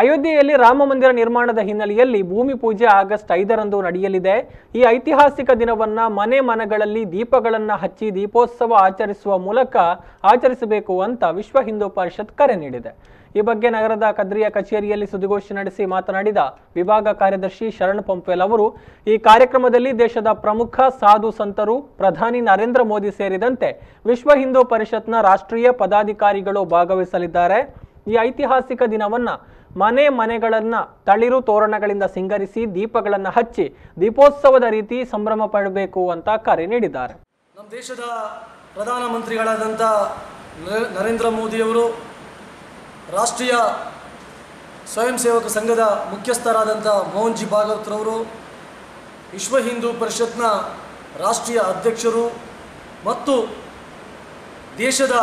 ಅಯೋಧ್ಯೆಯಲ್ಲಿ ರಾಮ ಮಂದಿರ ನಿರ್ಮಾಣದ ಹಿನ್ನೆಲೆಯಲ್ಲಿ ಭೂಮಿ ಪೂಜೆ ಆಗಸ್ಟ್ 5 ರಂದು ನಡೆಯಲಿದೆ। ಈ ಐತಿಹಾಸಿಕ ದಿನವನ್ನ ಮನೆ ಮನಗಳಲ್ಲಿ ದೀಪಗಳನ್ನು ಹಚ್ಚಿ ದೀಪೋತ್ಸವ ಆಚರಿಸುವ ಮೂಲಕ ಆಚರಿಸಬೇಕು ಅಂತ ವಿಶ್ವ ಹಿಂದೂ ಪರಿಷತ್ ಕರೆ ನೀಡಿದೆ। ಈ ಬಗ್ಗೆ ನಗರದ ಕದ್ರಿಯ ಕಚೇರಿಯಲ್ಲಿ ಸುದ್ದಿಗೋಷ್ಠಿ ನಡೆಸಿ ಮಾತನಾಡಿದ ವಿಭಾಗ ಕಾರ್ಯದರ್ಶಿ ಶರಣ್ ಪಂಪೇಲ್ ಅವರು ಈ ಕಾರ್ಯಕ್ರಮದಲ್ಲಿ ದೇಶದ ಪ್ರಮುಖ ಸಾಧು ಸಂತರು ಪ್ರಧಾನಿ ನರೇಂದ್ರ ಮೋದಿ ಸೇರಿದಂತೆ ವಿಶ್ವ ಹಿಂದೂ ಪರಿಷತ್ನ ರಾಷ್ಟ್ರೀಯ ಪದಾಧಿಕಾರಿಗಳು ಭಾಗವಹಿಸಲಿದ್ದಾರೆ। ಈ ಐತಿಹಾಸಿಕ ದಿನವನ್ನ ಮನೆ ಮನೆಗಳನ್ನು ತಳಿರು ತೋರಣಗಳಿಂದ ಸಿಂಗರಿಸಿ ದೀಪಗಳನ್ನು ಹಚ್ಚಿ ದೀಪೋತ್ಸವದ ರೀತಿ ಸಂಭ್ರಮ ಪಡಬೇಕು ಅಂತ ಕರೆ ನೀಡಿದ್ದಾರೆ। ನಮ್ಮ ದೇಶದ ಪ್ರಧಾನಮಂತ್ರಿಗಳಾದಂತ ನರೇಂದ್ರ ಮೋದಿ ಅವರು ರಾಷ್ಟ್ರೀಯ ಸ್ವಯಂ ಸೇವಕ ಸಂಘದ ಮುಖ್ಯಸ್ಥರಾದಂತ ಮೋಹನಜಿ ಭಾಗವತ್ ಅವರು ವಿಶ್ವ ಹಿಂದೂ ಪರಿಷತ್ನ ರಾಷ್ಟ್ರೀಯ ಅಧ್ಯಕ್ಷರು ಮತ್ತು ದೇಶದ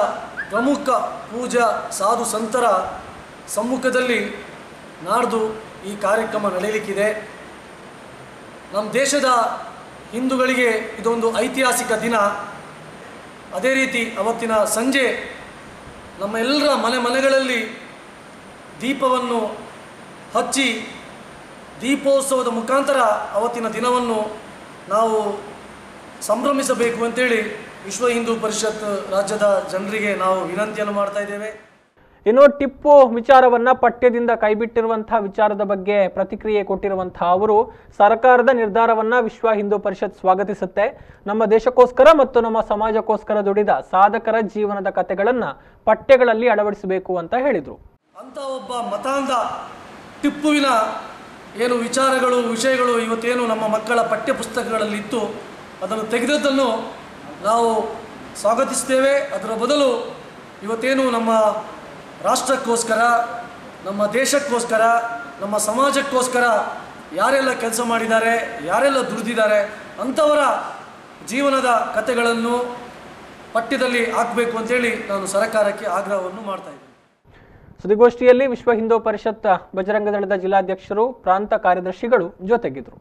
ಪ್ರಮುಖ ಪೂಜಾ ಸಾಧು ಸಂತರ ಸಮ್ಮುಖದಲ್ಲಿ ನಾಡ್ದು ಈ ಕಾರ್ಯಕ್ರಮ ನಡೆಯಲಿಕ್ಕಿದೆ। ನಮ್ಮ ದೇಶದ ಹಿಂದೂಗಳಿಗೆ ಇದೊಂದು ಐತಿಹಾಸಿಕ ದಿನ। ಅದೇ ರೀತಿ ಅವತ್ತಿನ ಸಂಜೆ ನಮ್ಮೆಲ್ಲರ ಮನೆಗಳಲ್ಲಿ ದೀಪವನ್ನು ಹಚ್ಚಿ ದೀಪೋತ್ಸವದ ಮುಖಾಂತರ ಅವತ್ತಿನ ದಿನವನ್ನು ನಾವು ಸಂಭ್ರಮಿಸಬೇಕು ಅಂತೇಳಿ ವಿಶ್ವ ಹಿಂದೂ ಪರಿಷತ್ ರಾಜ್ಯದ ಜನರಿಗೆ ನಾವು ವಿನಂತಿಯನ್ನು ಮಾಡ್ತಾ ಇದ್ದೇವೆ। ಇನ್ನು ಟಿಪ್ಪು ವಿಚಾರವನ್ನು ಪಠ್ಯದಿಂದ ಕೈಬಿಟ್ಟಿರುವಂತಹ ವಿಚಾರದ ಬಗ್ಗೆ ಪ್ರತಿಕ್ರಿಯೆ ಕೊಟ್ಟಿರುವಂತಹ ಅವರು ಸರ್ಕಾರದ ನಿರ್ಧಾರವನ್ನು ವಿಶ್ವ ಹಿಂದೂ ಪರಿಷತ್ ಸ್ವಾಗತಿಸುತ್ತೆ। ನಮ್ಮ ದೇಶಕ್ಕೋಸ್ಕರ ಮತ್ತು ನಮ್ಮ ಸಮಾಜಕ್ಕೋಸ್ಕರ ದುಡಿದ ಸಾಧಕರ ಜೀವನದ ಕಥೆಗಳನ್ನು ಪಠ್ಯಗಳಲ್ಲಿ ಅಳವಡಿಸಬೇಕು ಅಂತ ಹೇಳಿದರು। ಅಂತ ಒಬ್ಬ ಮತಾಂಧ ಟಿಪ್ಪುವಿನ ಏನು ವಿಚಾರಗಳು ವಿಷಯಗಳು ಇವತ್ತೇನು ನಮ್ಮ ಮಕ್ಕಳ ಪಠ್ಯ ಪುಸ್ತಕಗಳಲ್ಲಿತ್ತು ಅದನ್ನು ತೆಗೆದದ್ದನ್ನು ನಾವು ಸ್ವಾಗತಿಸ್ತೇವೆ। ಅದರ ಬದಲು ಇವತ್ತೇನು ನಮ್ಮ ರಾಷ್ಟ್ರಕ್ಕೋಸ್ಕರ ನಮ್ಮ ದೇಶಕ್ಕೋಸ್ಕರ ನಮ್ಮ ಸಮಾಜಕ್ಕೋಸ್ಕರ ಯಾರೆಲ್ಲ ಕೆಲಸ ಮಾಡಿದ್ದಾರೆ ಯಾರೆಲ್ಲ ದುಡಿದಿದ್ದಾರೆ ಅಂಥವರ ಜೀವನದ ಕಥೆಗಳನ್ನು ಪಠ್ಯದಲ್ಲಿ ಹಾಕಬೇಕು ಅಂತೇಳಿ ನಾನು ಸರ್ಕಾರಕ್ಕೆ ಆಗ್ರಹವನ್ನು ಮಾಡ್ತಾ ಇದ್ದೀನಿ। ಸುದ್ದಿಗೋಷ್ಠಿಯಲ್ಲಿ ವಿಶ್ವ ಹಿಂದೂ ಪರಿಷತ್ ಬಜರಂಗ ದಳದ ಜಿಲ್ಲಾಧ್ಯಕ್ಷರು ಪ್ರಾಂತ ಕಾರ್ಯದರ್ಶಿಗಳು ಜೊತೆಗಿದ್ದರು।